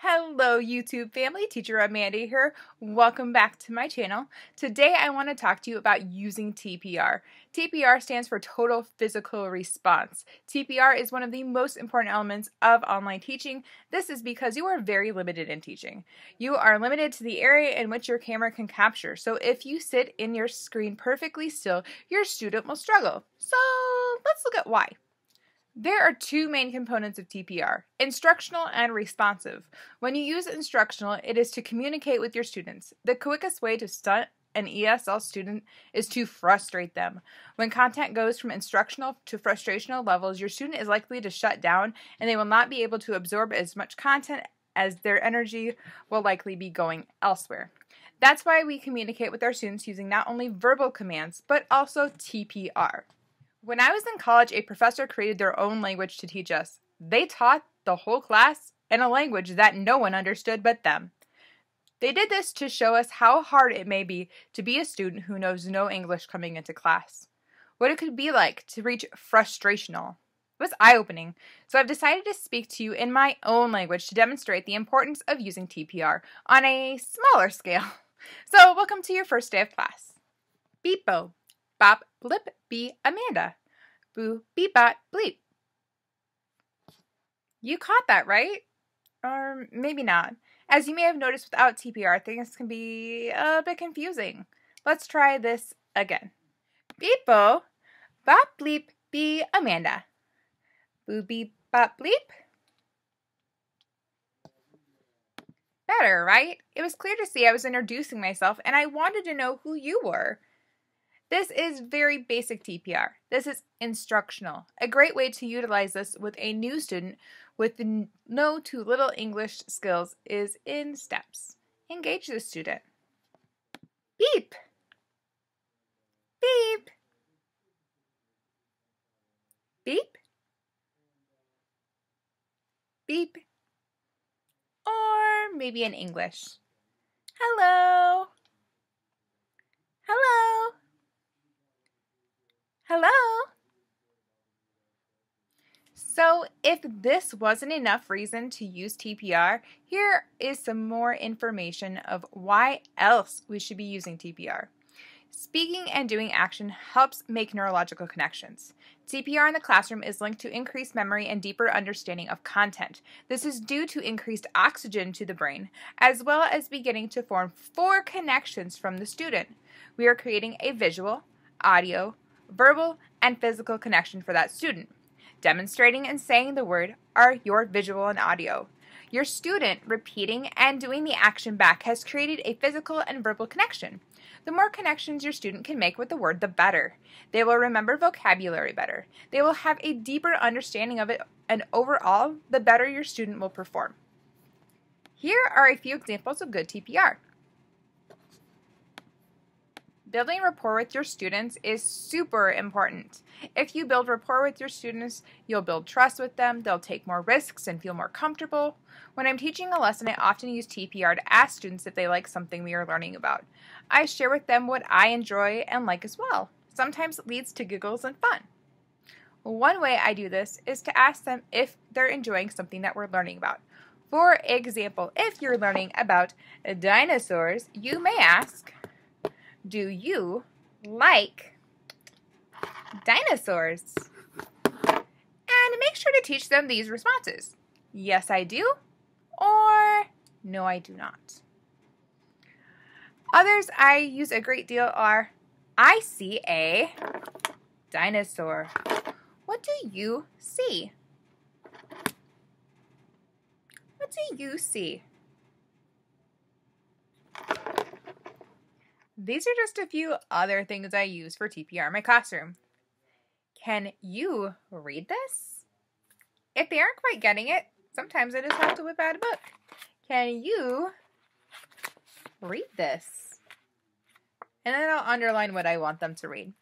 Hello YouTube family, Teacher Amanda here. Welcome back to my channel. Today I want to talk to you about using TPR. TPR stands for Total Physical Response. TPR is one of the most important elements of online teaching. This is because you are very limited in teaching. You are limited to the area in which your camera can capture. So if you sit in your screen perfectly still, your student will struggle. So let's look at why. There are two main components of TPR, instructional and responsive. When you use instructional, it is to communicate with your students. The quickest way to stunt an ESL student is to frustrate them. When content goes from instructional to frustrational levels, your student is likely to shut down and they will not be able to absorb as much content as their energy will likely be going elsewhere. That's why we communicate with our students using not only verbal commands, but also TPR. When I was in college, a professor created their own language to teach us. They taught the whole class in a language that no one understood but them. They did this to show us how hard it may be to be a student who knows no English coming into class. What it could be like to reach frustrational. It was eye-opening, so I've decided to speak to you in my own language to demonstrate the importance of using TPR on a smaller scale. So, welcome to your first day of class. Beep-bo. Bop, blip, be Amanda. Boo, beep, bop, bleep. You caught that, right? Or maybe not. As you may have noticed, without TPR, things can be a bit confusing. Let's try this again. Beep-bo, bop, bleep, be Amanda. Boo, beep, bop, bleep. Better, right? It was clear to see I was introducing myself, and I wanted to know who you were. This is very basic TPR. This is instructional. A great way to utilize this with a new student with no to little English skills is in steps. Engage the student. Beep. Beep. Beep. Beep. Or maybe in English. Hello. Hello. Hello? So if this wasn't enough reason to use TPR, here is some more information of why else we should be using TPR. Speaking and doing action helps make neurological connections. TPR in the classroom is linked to increased memory and deeper understanding of content. This is due to increased oxygen to the brain, as well as beginning to form four connections from the student. We are creating a visual, audio, verbal and physical connection for that student. Demonstrating and saying the word are your visual and audio. Your student repeating and doing the action back has created a physical and verbal connection. The more connections your student can make with the word, the better. They will remember vocabulary better. They will have a deeper understanding of it, and overall, the better your student will perform. Here are a few examples of good TPR. Building rapport with your students is super important. If you build rapport with your students, you'll build trust with them, they'll take more risks and feel more comfortable. When I'm teaching a lesson, I often use TPR to ask students if they like something we are learning about. I share with them what I enjoy and like as well. Sometimes it leads to giggles and fun. One way I do this is to ask them if they're enjoying something that we're learning about. For example, if you're learning about dinosaurs, you may ask, "Do you like dinosaurs?" And make sure to teach them these responses. Yes, I do, or no, I do not. Others I use a great deal are, "I see a dinosaur. What do you see? What do you see?" These are just a few other things I use for TPR in my classroom. Can you read this? If they aren't quite getting it, sometimes I just have to whip out a book. Can you read this? And then I'll underline what I want them to read.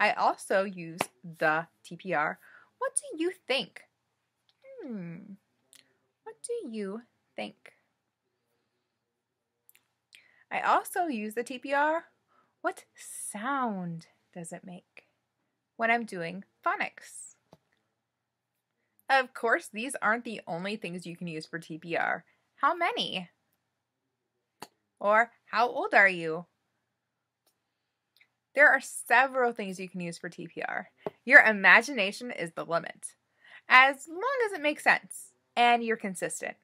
I also use the TPR. What do you think? What do you think? I also use the TPR, what sound does it make, when I'm doing phonics. Of course, these aren't the only things you can use for TPR. How many? Or how old are you? There are several things you can use for TPR. Your imagination is the limit, as long as it makes sense and you're consistent.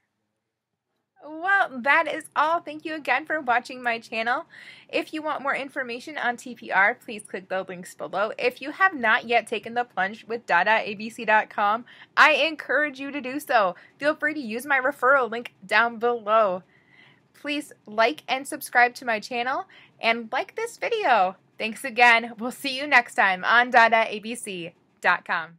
Well, that is all. Thank you again for watching my channel. If you want more information on TPR, please click the links below. If you have not yet taken the plunge with DadaABC.com, I encourage you to do so. Feel free to use my referral link down below. Please like and subscribe to my channel and like this video. Thanks again. We'll see you next time on DadaABC.com.